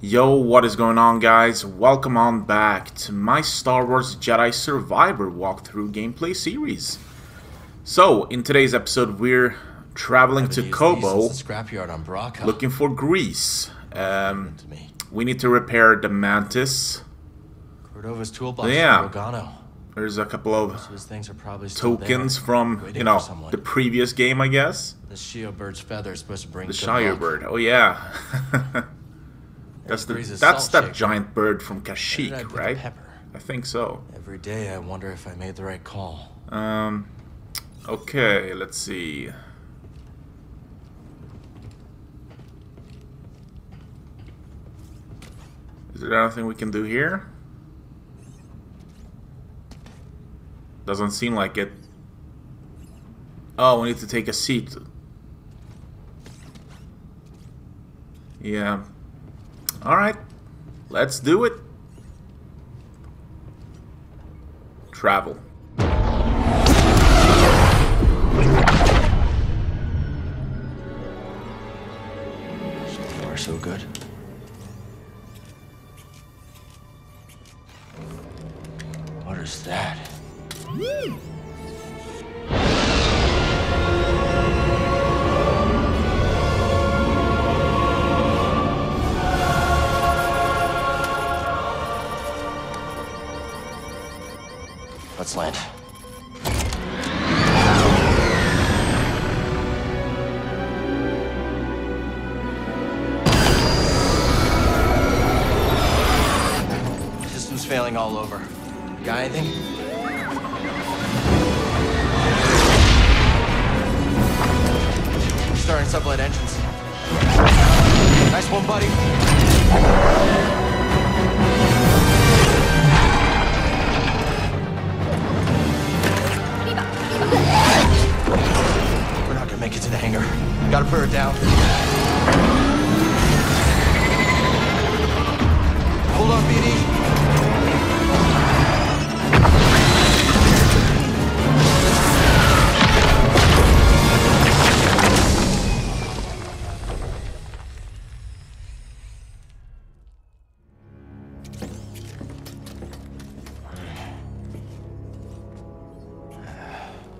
Yo, what is going on, guys? Welcome on back to my Star Wars Jedi Survivor walkthrough gameplay series. So, in today's episode, we're traveling to Koboh, scrapyard on Bracca, looking for Greez. We need to repair the Mantis. Cordova's toolbox. Yeah, Bogano. There's a couple of things are probably tokens there, from, you know, the previous game, I guess. The Shiobird's feather is supposed to bring the Shiobird. Oh yeah. That's that giant bird from Kashyyyk, right? I think so. Every day I wonder if I made the right call. Okay, let's see. Is there anything we can do here? Doesn't seem like it. Oh, we need to take a seat. Yeah. Alright, let's do it. Travel. So far, so good. What is that? Woo! Let's land. System's failing all over. You got anything? Starting sublight engines. Nice one, buddy. We're not gonna make it to the hangar. Gotta put her down. Hold on, BD.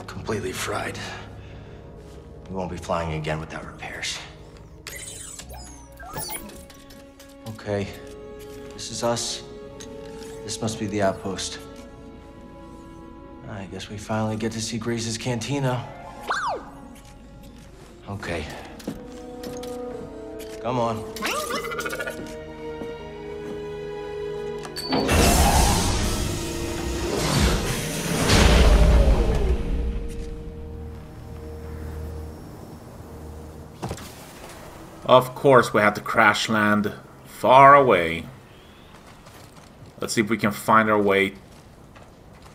Completely fried. We won't be flying again without repairs. Okay, this is us. This must be the outpost. I guess we finally get to see Grace's Cantina. Okay. Come on. Of course, we had to crash land far away. Let's see if we can find our way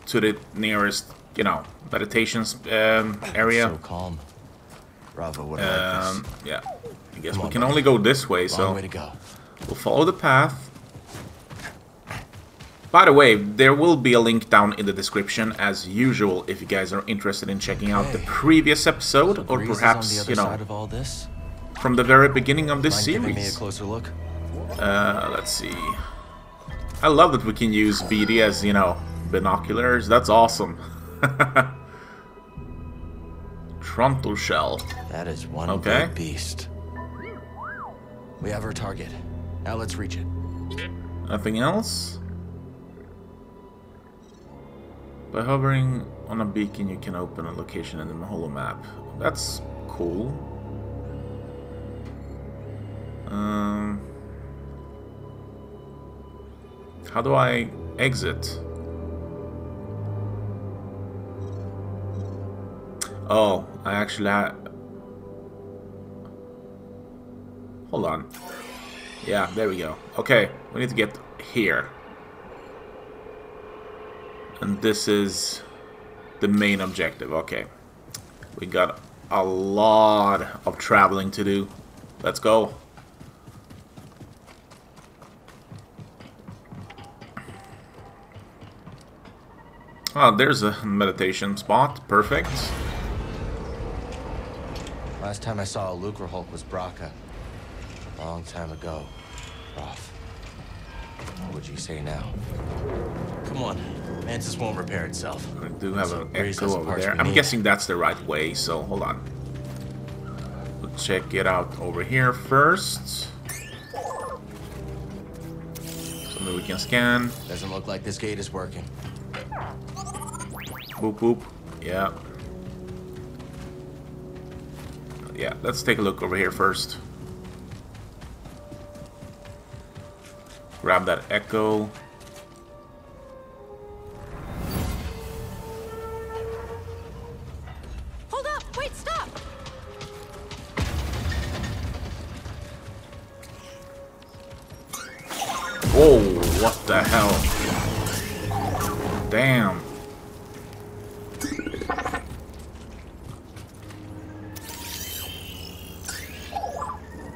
to the nearest, you know, meditations area. So calm. Bravo, what like yeah, I guess we can only go this way, so way to go. We'll follow the path. By the way, there will be a link down in the description, as usual, if you guys are interested in checking out the previous episode, so or perhaps, you know, side of all this? From the very beginning of this series. Giving me a closer look? Let's see. I love that we can use BD as, you know, binoculars. That's awesome. Trontal shell. That is one big beast. We have our target. Now let's reach it. Nothing else? By hovering on a beacon, you can open a location in the Maholo map. That's cool. How do I exit? Oh, I actually have... Hold on. Yeah, there we go. Okay, we need to get here. And this is the main objective. Okay. We got a lot of traveling to do. Let's go. Oh, there's a meditation spot. Perfect. Last time I saw a Lucrehulk was Bracca. A long time ago. Rough. what you say now. Come on, Mantis won't repair itself. I do have an echo over there. I'm guessing that's the right way, so hold on. We'll check it out over here first. Something we can scan. Doesn't look like this gate is working. Boop, boop. Yeah. Yeah, let's take a look over here first. Grab that echo. Hold up! Wait, stop! Whoa! What the hell? Damn!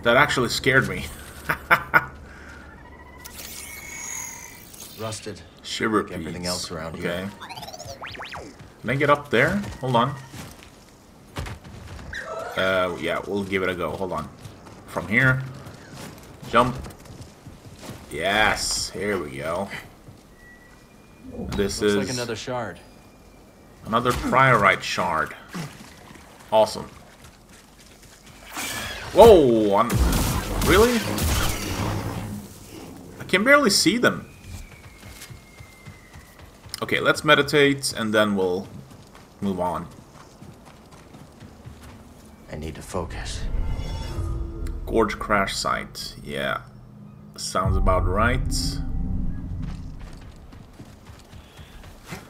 That actually scared me. Rusted. Shiver piece. Everything else around here. Okay. Can I get up there? Hold on. Yeah, we'll give it a go. Hold on. From here. Jump. Yes. Here we go. This is like another shard. Another Pryorite shard. Awesome. Whoa! I'm... Really? I can barely see them. Okay, let's meditate and then we'll move on. I need to focus. Gorge crash site. Yeah. Sounds about right.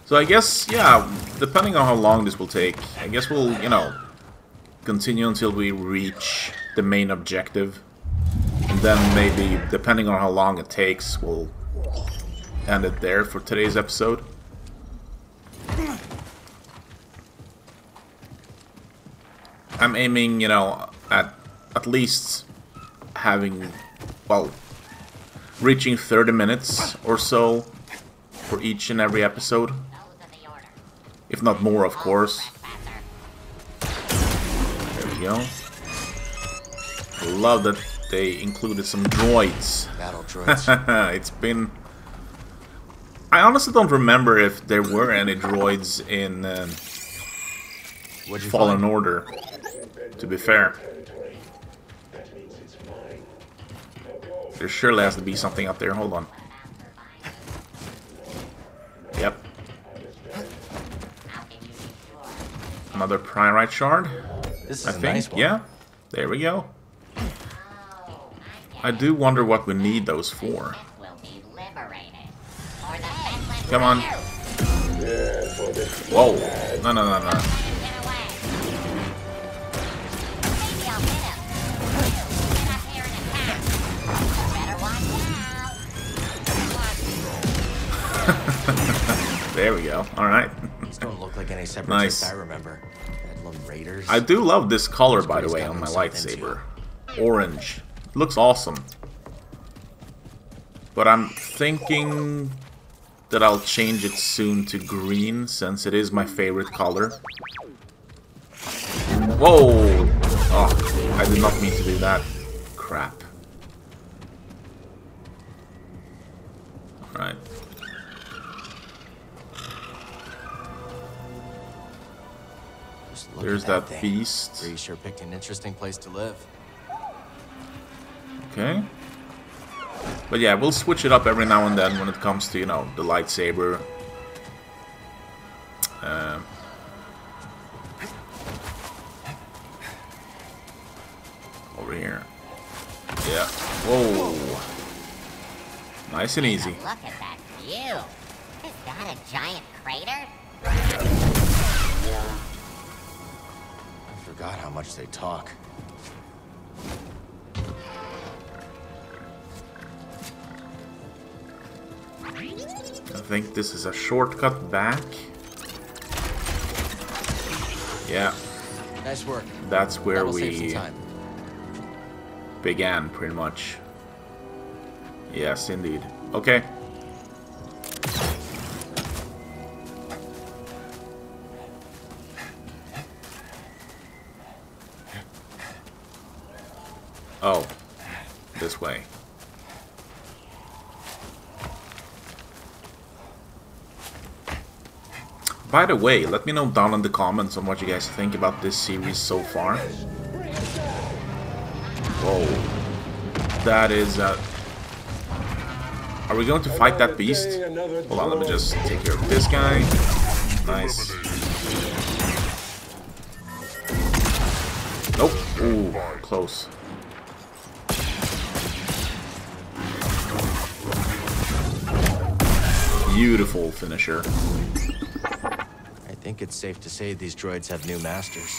So I guess, yeah, depending on how long this will take, I guess we'll, you know, continue until we reach the main objective, and then maybe, depending on how long it takes, we'll end it there for today's episode. I'm aiming, you know, at least having, well, reaching 30 minutes or so for each and every episode, if not more, of course. There we go. Love that they included some droids. Battle droids. It's been... I honestly don't remember if there were any droids in Fallen Order, to be fair. There surely has to be something up there. Hold on. Yep. Another Pryorite shard. This is I think. Nice one. Yeah. There we go. I do wonder what we need those for. Come on. Whoa. No, no, no, no. There we go. All right. These don't look like any separatists I remember. Bedlam Raiders. I do love this color, by the way, on my lightsaber. Orange. Looks awesome, but I'm thinking that I'll change it soon to green since it is my favorite color. Whoa! Oh, I did not mean to do that. Crap. Alright. There's that beast. You sure picked an interesting place to live. Okay. But yeah, we'll switch it up every now and then when it comes to, you know, the lightsaber. Over here. Yeah. Whoa. Nice and easy. Look at that view. Is that a giant crater? I forgot how much they talk. I think this is a shortcut back. Yeah. Nice work. That's where we began, pretty much. Yes, indeed. Okay. Oh, this way. By the way, let me know down in the comments on what you guys think about this series so far. Whoa. That is a... Are we going to fight that beast? Hold on, let me just take care of this guy. Nice. Nope. Ooh, close. Beautiful finisher. I think it's safe to say these droids have new masters.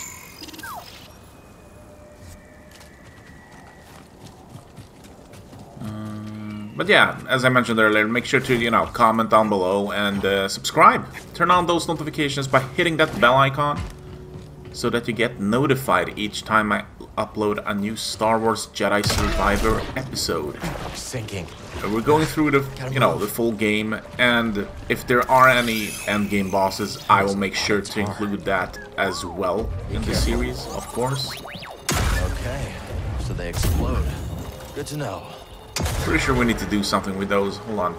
But yeah, as I mentioned earlier, make sure to, you know, comment down below and subscribe. Turn on those notifications by hitting that bell icon so that you get notified each time I upload a new Star Wars Jedi Survivor episode. Sinking. We're going through the, you know, the full game, and if there are any end game bosses, I will make sure to include that as well in the series, of course. Okay, so they explode. Good to know. Pretty sure we need to do something with those. Hold on.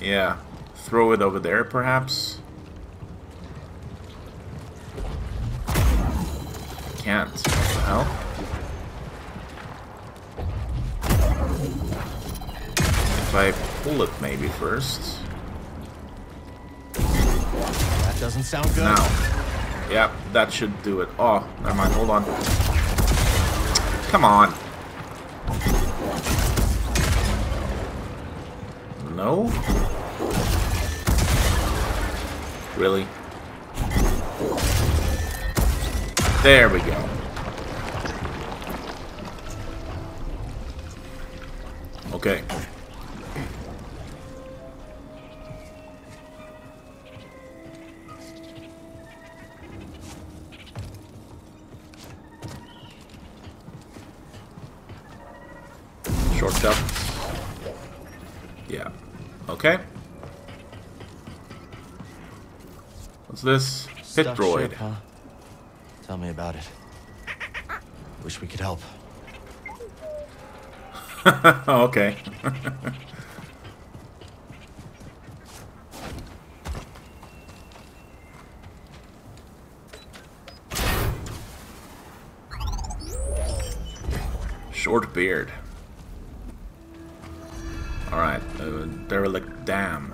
Yeah. Throw it over there, perhaps. Can't. What the hell? If I pull it maybe first. That doesn't sound good. No. Yeah, that should do it. Oh, never mind. Hold on. Come on. No? Really? There we go. Okay. Shortcut. Yeah. Okay. What's this? Pit droid. Stuck ship, huh? Tell me about it. Wish we could help. Okay. Short beard. Alright, derelict dam.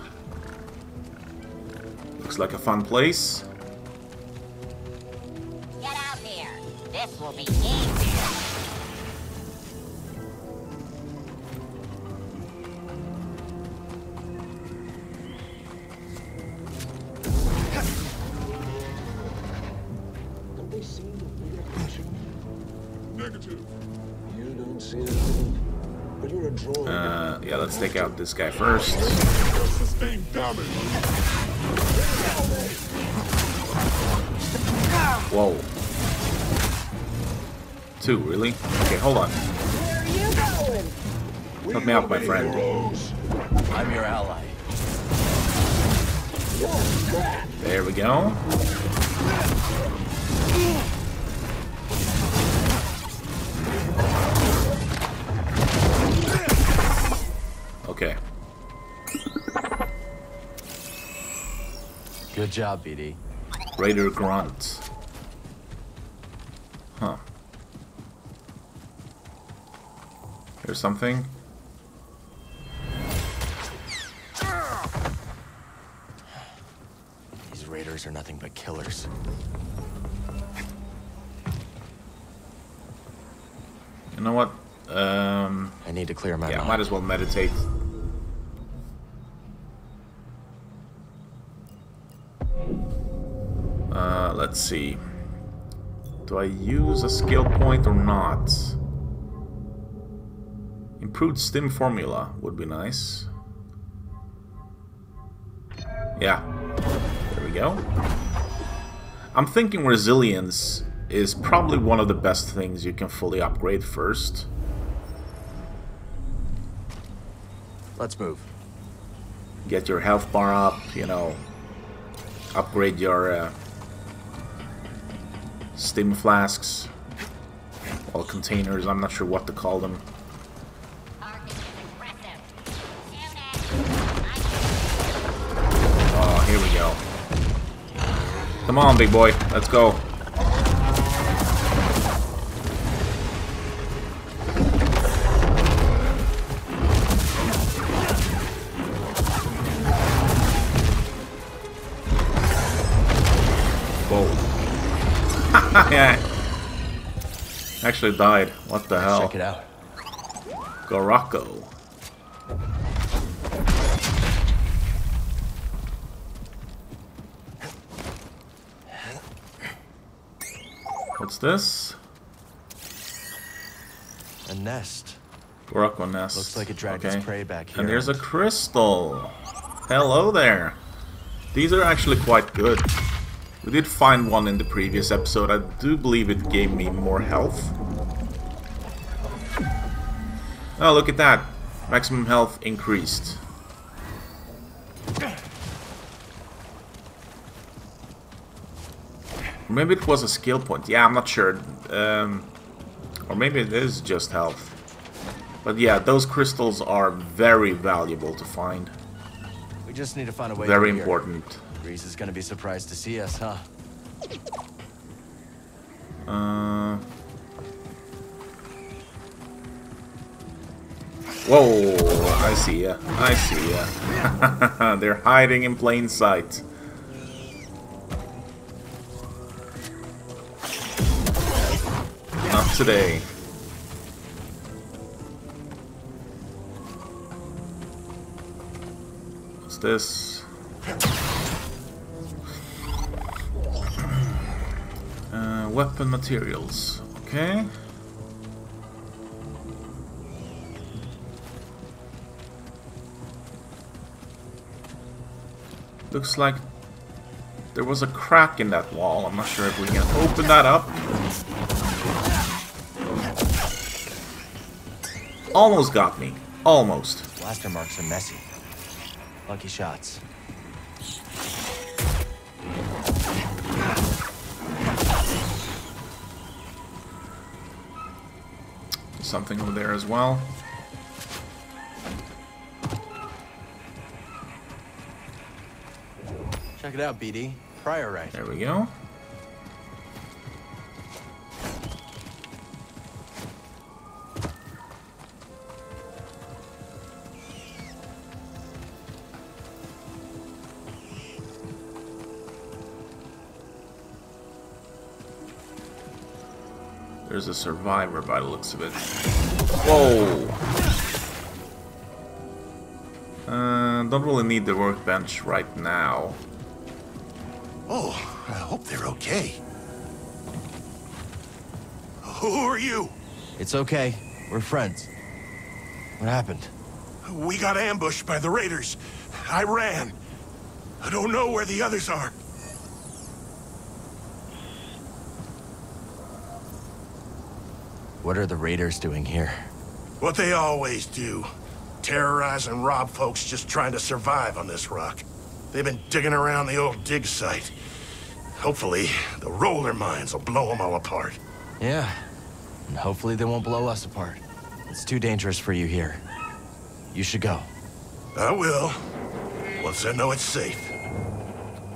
Looks like a fun place. Get out there. This will be easy. Have they seen the reaction? Negative. You don't see anything. But you're a droid. Yeah, let's take out this guy first. Whoa. Two, really? Okay, hold on. Where are you going? Help me out, my friend. I'm your ally. There we go. Okay. Good job, BD. Raider Grunt. Huh. There's something. These raiders are nothing but killers. You know what? I need to clear my mind. Yeah, might as well meditate. Let's see. Do I use a skill point or not? Improved stim formula would be nice. Yeah. There we go. I'm thinking resilience is probably one of the best things you can fully upgrade first. Let's move. Get your health bar up, you know. Upgrade your... stim flasks, all containers, I'm not sure what to call them. Here we go. Come on, big boy. Let's go. Actually died. What the hell? Check it out. Gorako. What's this? A nest. Gorako nest. Looks like it dragged its prey back here. And there's a crystal. Hello there. These are actually quite good. We did find one in the previous episode. I do believe it gave me more health. Oh, look at that. Maximum health increased. Maybe it was a skill point. Yeah, I'm not sure. Or maybe it is just health. But yeah, those crystals are very valuable to find. We just need to find a way. Very important. Greez is gonna be surprised to see us, huh? Whoa! I see ya. I see ya. They're hiding in plain sight. Not today. What's this? Weapon materials. Okay. Looks like there was a crack in that wall. I'm not sure if we can open that up. Almost got me. Almost. Blaster marks are messy. Lucky shots. Something over there as well. Check it out, BD. Pryorite. There we go. There's a survivor by the looks of it. Whoa! Don't really need the workbench right now. Oh, I hope they're okay. Who are you? It's okay. We're friends. What happened? We got ambushed by the raiders. I ran. I don't know where the others are. What are the raiders doing here? What they always do. Terrorize and rob folks just trying to survive on this rock. They've been digging around the old dig site. Hopefully, the roller mines will blow them all apart. Yeah, and hopefully they won't blow us apart. It's too dangerous for you here. You should go. I will. Once I know it's safe.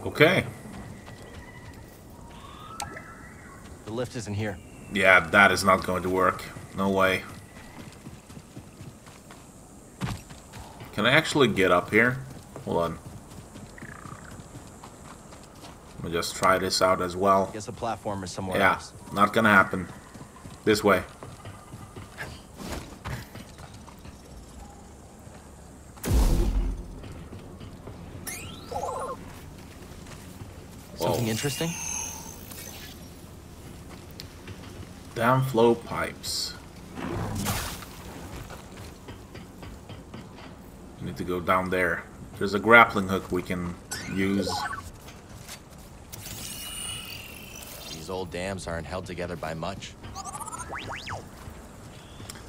Okay. The lift isn't here. Yeah, that is not going to work. No way. Can I actually get up here? Hold on. Let me just try this out as well. Guess a platform is somewhere else. Yeah, not gonna happen. This way. Something interesting? Downflow pipes. We need to go down there. There's a grappling hook we can use. These old dams aren't held together by much.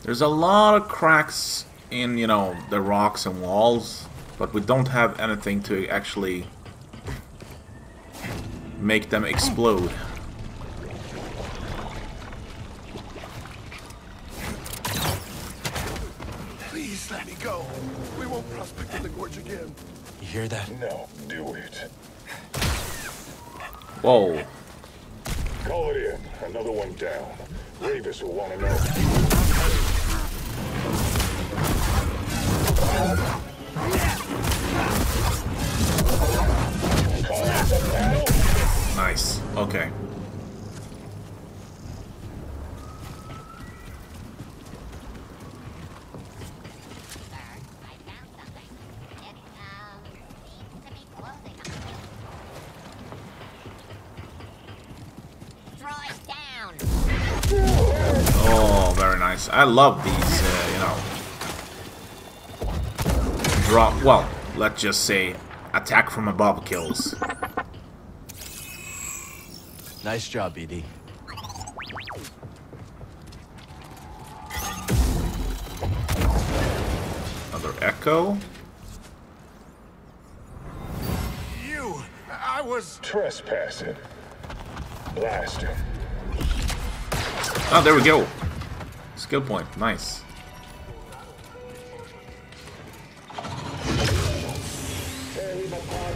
There's a lot of cracks in, you know, the rocks and walls, but we don't have anything to actually make them explode. Please let me go. We won't prospect in the gorge again. You hear that? No, do it. Whoa. Call it in. Another one down. Ravis will want to know. Nice. Okay. I love these, drop, well, let's just say, attack from above kills. Nice job, BD. Another echo. I was trespassing. Blaster. Oh, there we go. Skill point, nice.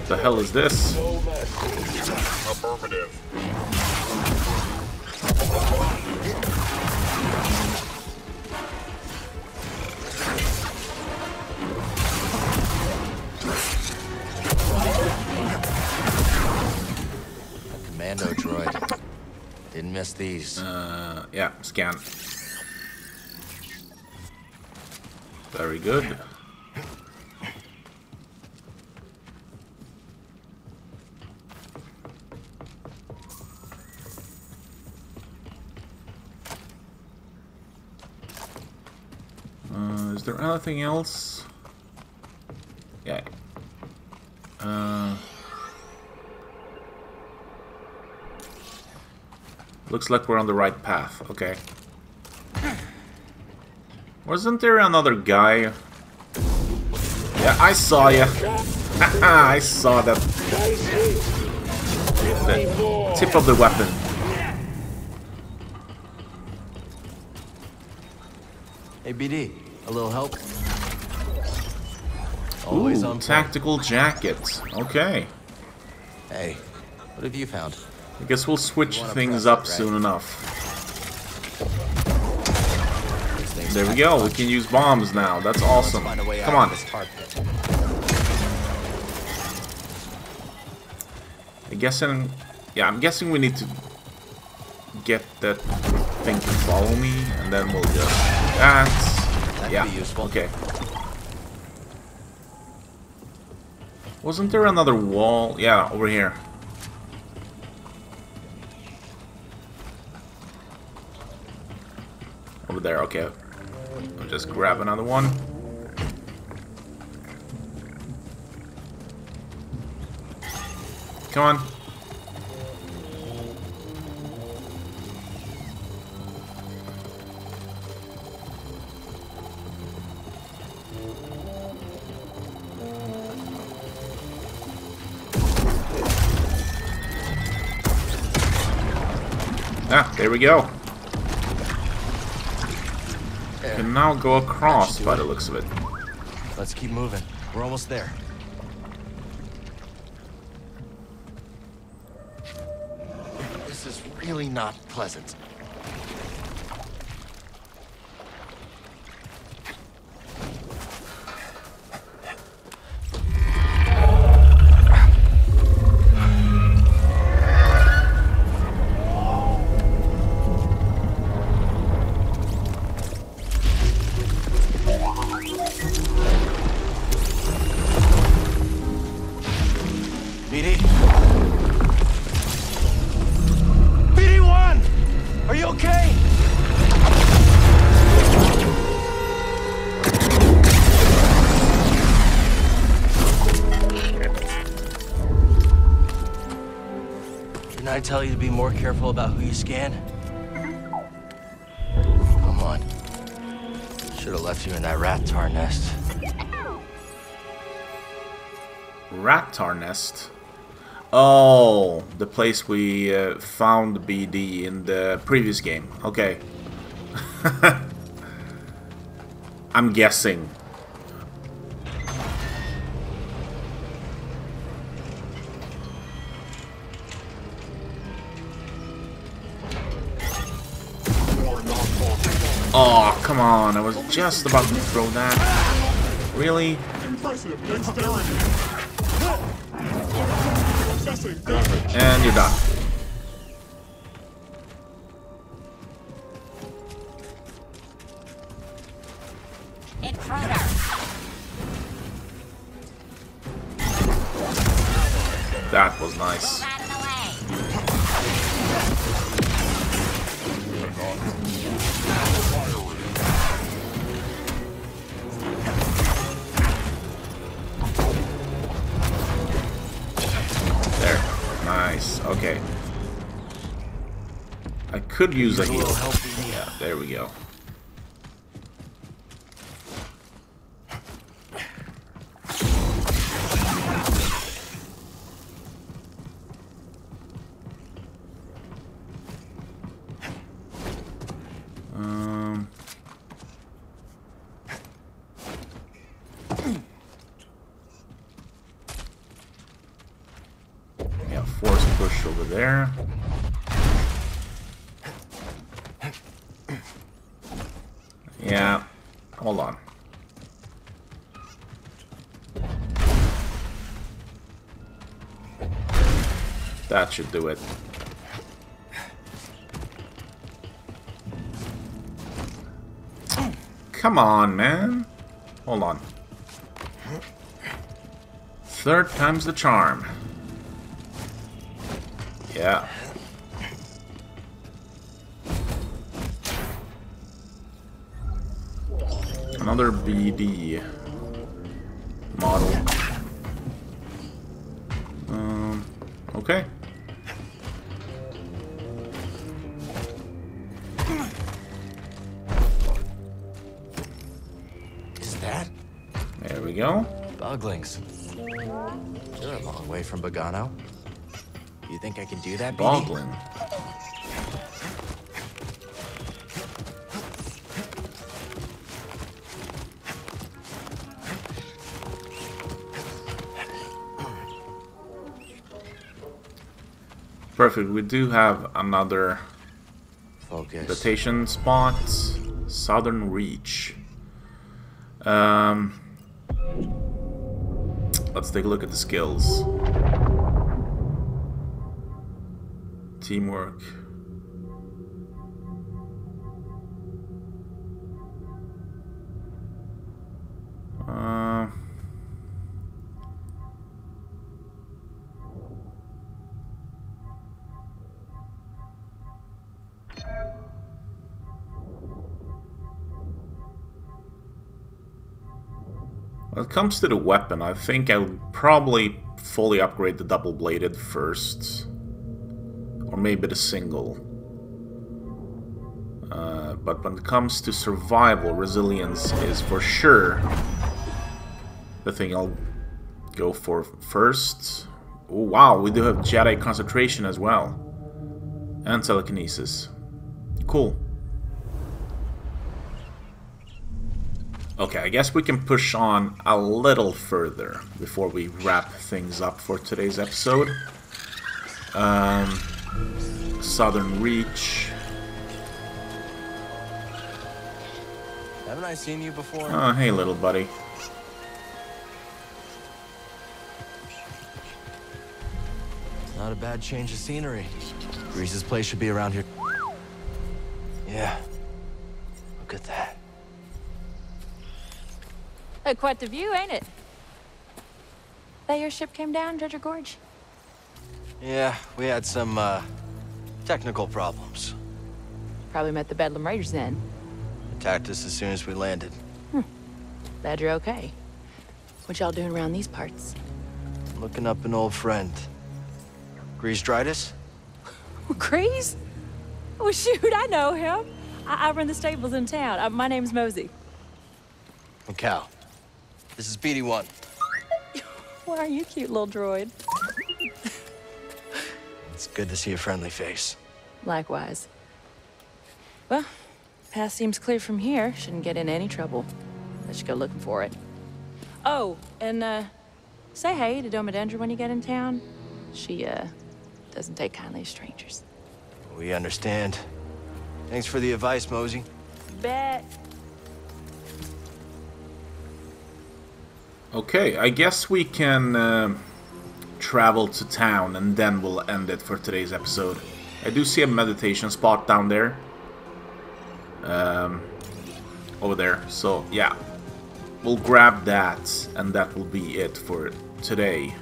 The hell is this? Affirmative. A commando droid. Didn't miss these. Yeah, scan. Very good. Is there anything else? Yeah. Looks like we're on the right path. Okay. Wasn't there another guy? Yeah, I saw ya. I saw that. The tip of the weapon. Hey, BD, a little help? Always on tactical jackets. Okay. Hey, what have you found? I guess we'll switch things up soon enough. There we go, we can use bombs now. That's awesome. Come on. I'm guessing we need to get that thing to follow me, and then we'll just that. Yeah, okay. Wasn't there another wall? Yeah, over here. Over there, okay. I'll just grab another one. Come on. Ah, there we go. Can now go across by the looks of it. Let's keep moving. We're almost there. This is really not pleasant. I tell you to be more careful about who you scan? Come on. Should have left you in that rat tar nest. Rat tar nest? Oh, the place we found BD in the previous game. Okay. I'm guessing. come on, I was just about to throw that. Really? And you're done. That was nice. There. Nice. Okay. I could use a heal. Yeah, there we go. That should do it. Come on, man. Hold on. Third time's the charm. Yeah. Another BD model. Okay. Go. Boglings. You're a long way from Bogano. You think I can do that, BD? Bogling. Perfect. We do have another invitation spot. Southern Reach. Let's take a look at the skills. Teamwork. When it comes to the weapon, I think I'll probably fully upgrade the double-bladed first. Or maybe the single. But when it comes to survival, resilience is for sure the thing I'll go for first. Oh, wow, we do have Jedi concentration as well. And telekinesis. Cool. Okay, I guess we can push on a little further before we wrap things up for today's episode. Southern Reach. Haven't I seen you before? Oh, hey, little buddy. Not a bad change of scenery. Greez's place should be around here. Yeah. Look at that. Quite the view, ain't it? That your ship came down, Dredger Gorge? Yeah, we had some technical problems. Probably met the Bedlam Raiders then. Attacked us as soon as we landed. Hmm. Glad you're okay. What y'all doing around these parts? Looking up an old friend. Greez Dritus? Greez? Well, shoot, I know him. I run the stables in town. My name's Mosey. Macau. This is BD-1. Why are you cute, little droid? It's good to see a friendly face. Likewise. Well, path seems clear from here. Shouldn't get in any trouble. Let's go looking for it. Oh, and say hey to Domodendra when you get in town. She doesn't take kindly to strangers. We understand. Thanks for the advice, Mosey. Bet. Okay, I guess we can travel to town and then we'll end it for today's episode. I do see a meditation spot down there. Over there. So, yeah. We'll grab that and that will be it for today.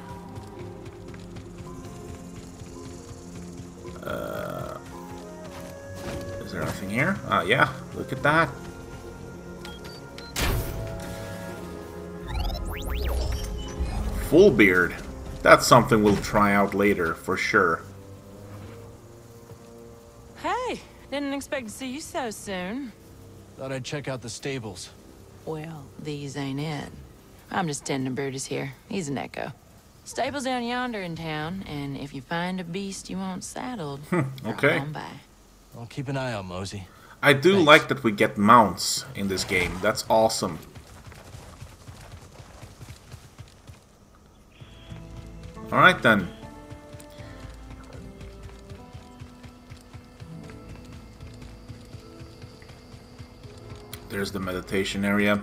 Is there nothing here? Yeah, look at that. Full beard. That's something we'll try out later, for sure. Hey, didn't expect to see you so soon. Thought I'd check out the stables. Well, these ain't it. I'm just tending Brutus here. He's an echo. Stables down yonder in town, and if you find a beast you want saddled, okay. By. I'll keep an eye on Mosey. I do like that we get mounts in this game. That's awesome. Alright then. There's the meditation area.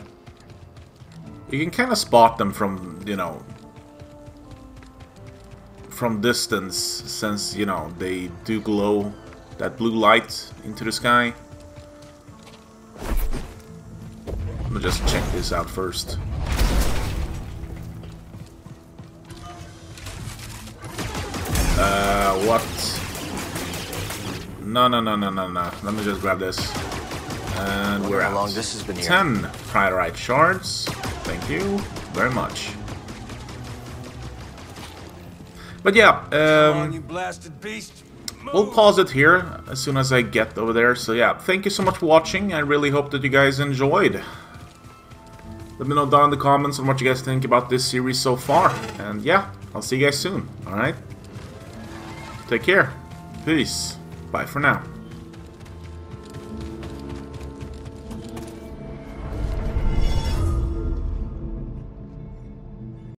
You can kind of spot them from, you know, from distance, since, you know, they do glow that blue light into the sky. Let me just check this out first. What? No. Let me just grab this. And we're out. How long this has been here? 10 Pryorite shards. Thank you very much. But yeah, you blasted beast. We'll pause it here as soon as I get over there. So yeah, thank you so much for watching. I really hope that you guys enjoyed. Let me know down in the comments on what you guys think about this series so far. And yeah, I'll see you guys soon. Alright? Take care. Peace. Bye for now.